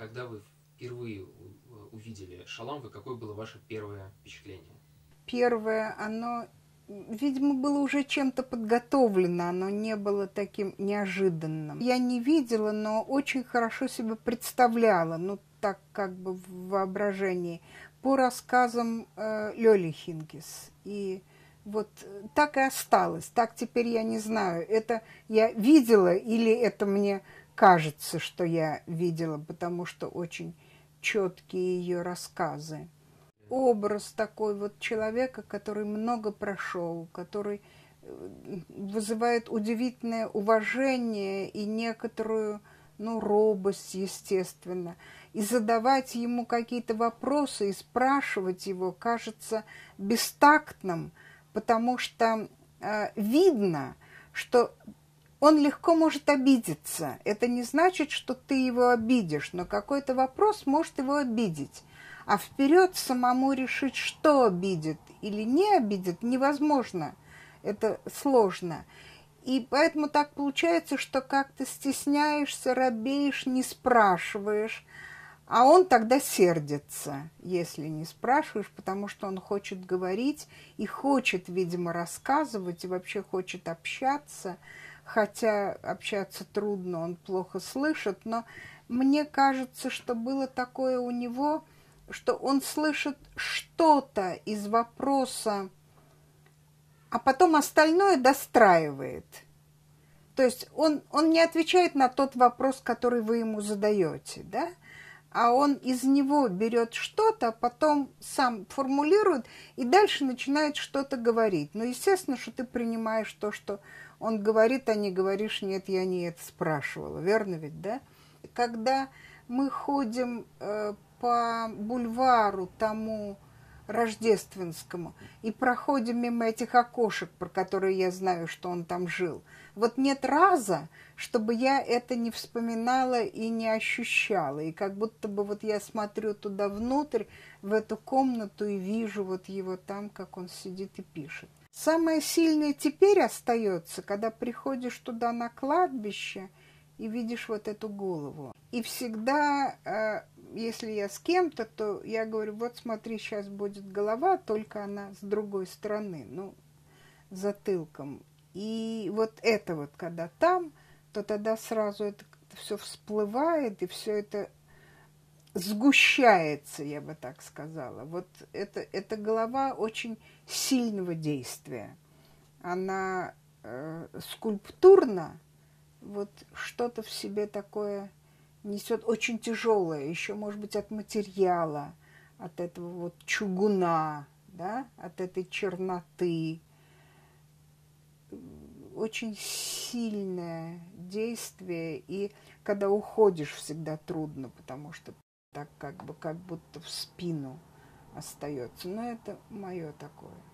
Когда вы впервые увидели Шалам, какое было ваше первое впечатление? Первое, оно, видимо, было уже чем-то подготовлено, оно не было таким неожиданным. Я не видела, но очень хорошо себе представляла, ну так как бы в воображении, по рассказам Лёли Хинкис. И вот так и осталось, так теперь я не знаю, это я видела или это мне кажется, что я видела, потому что очень четкие ее рассказы. Образ такой вот человека, который много прошел, который вызывает удивительное уважение и некоторую, робость, естественно. И задавать ему какие-то вопросы, и спрашивать его кажется бестактным, потому что видно, что он легко может обидеться. Это не значит, что ты его обидишь, но какой-то вопрос может его обидеть. А вперед самому решить, что обидит или не обидит, невозможно. Это сложно. И поэтому так получается, что как-то стесняешься, робеешь, не спрашиваешь. А он тогда сердится, если не спрашиваешь, потому что он хочет говорить и хочет, видимо, рассказывать, и вообще хочет общаться. Хотя общаться трудно, он плохо слышит, но мне кажется, что было такое у него, что он слышит что-то из вопроса, а потом остальное достраивает. То есть он не отвечает на тот вопрос, который вы ему задаете, да? А он из него берет что-то, а потом сам формулирует и дальше начинает что-то говорить. Но, естественно, что ты принимаешь то, что он говорит, а не говоришь, нет, я не это спрашивала. Верно ведь, да? Когда мы ходим по бульвару тому Рождественскому и проходим мимо этих окошек, про которые я знаю, что он там жил, вот нет раза, чтобы я это не вспоминала и не ощущала. И как будто бы вот я смотрю туда внутрь, в эту комнату, и вижу вот его там, как он сидит и пишет. Самое сильное теперь остается, когда приходишь туда на кладбище и видишь вот эту голову. И всегда, если я с кем-то, то я говорю, вот смотри, сейчас будет голова, только она с другой стороны, ну, затылком. И вот это вот, когда там, то тогда сразу это все всплывает, и все это сгущается, я бы так сказала. Вот эта голова очень сильного действия. Она скульптурна, вот что-то в себе такое несет очень тяжелое, еще, может быть, от материала, от этого вот чугуна, да, от этой черноты. Очень сильное действие, и когда уходишь, всегда трудно, потому что так как будто в спину остается. Но это мое такое.